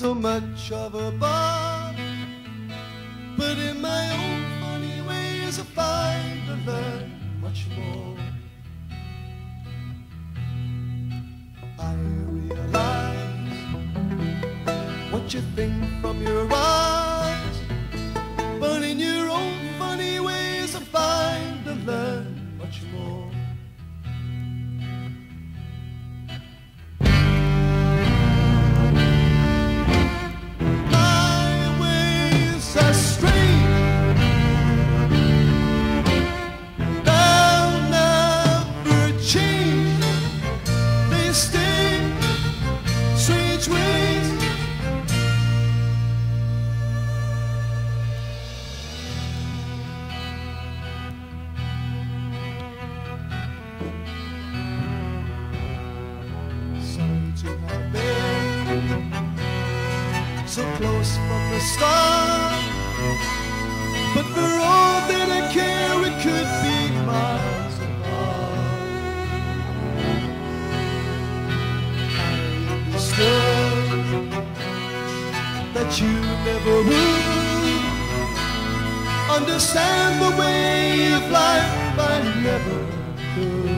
so much of a bore, but in my own funny ways I find I've learned much more. I realize what you think from your eyes, but in your own funny ways I find I've learned much more. So close from the start, but for all that I care, it could be miles apart. I understood that you never would understand the way of life I never could.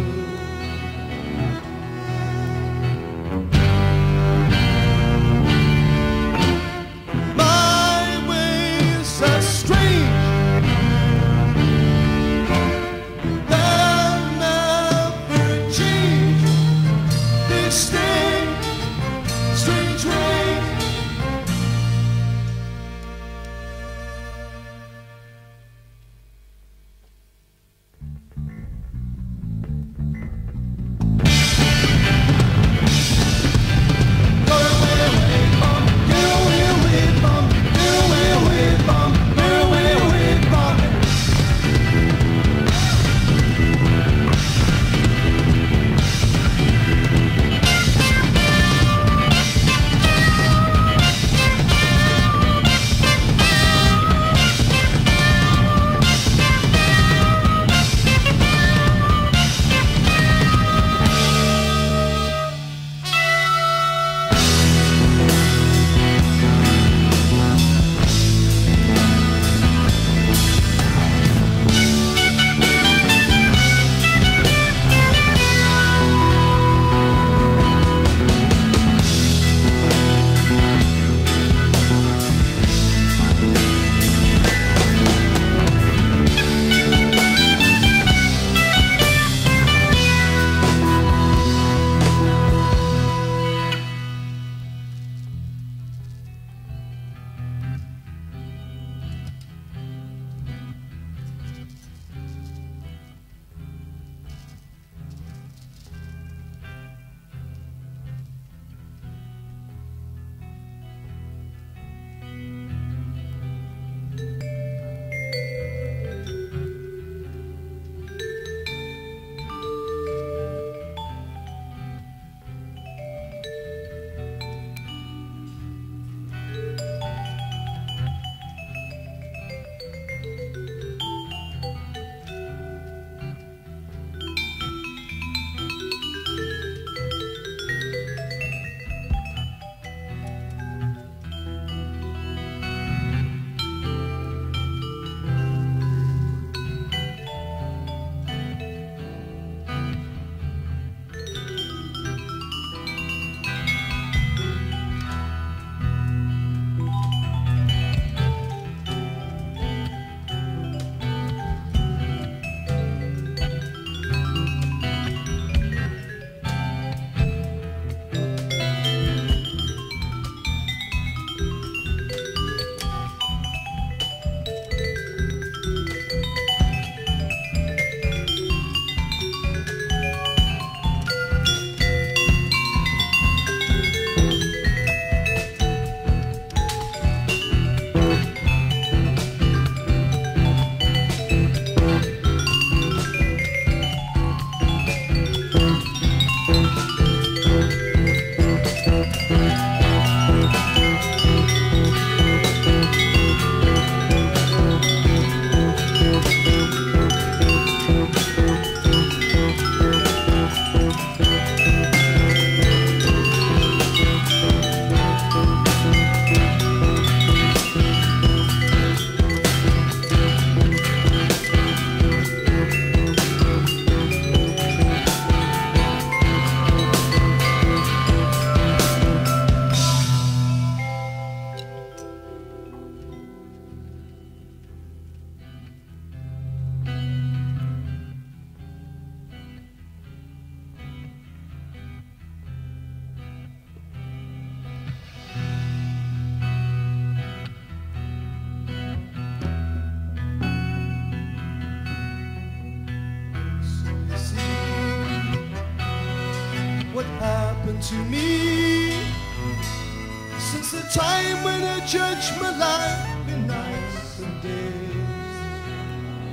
judge my life in nights and days.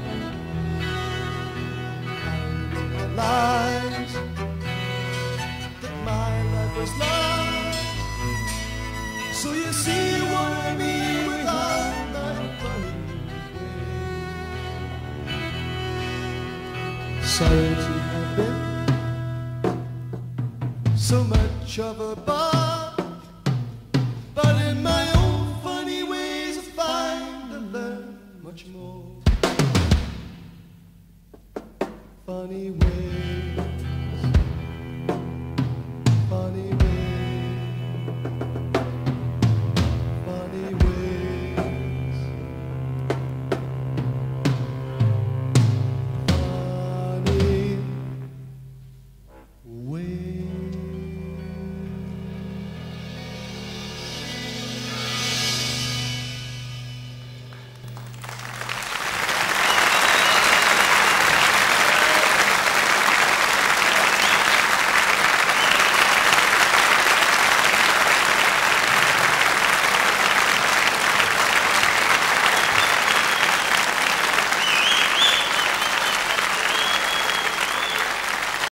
I realized that my life was lost. So you see what I mean with love, like funny. Sorry to have been so much of a bother.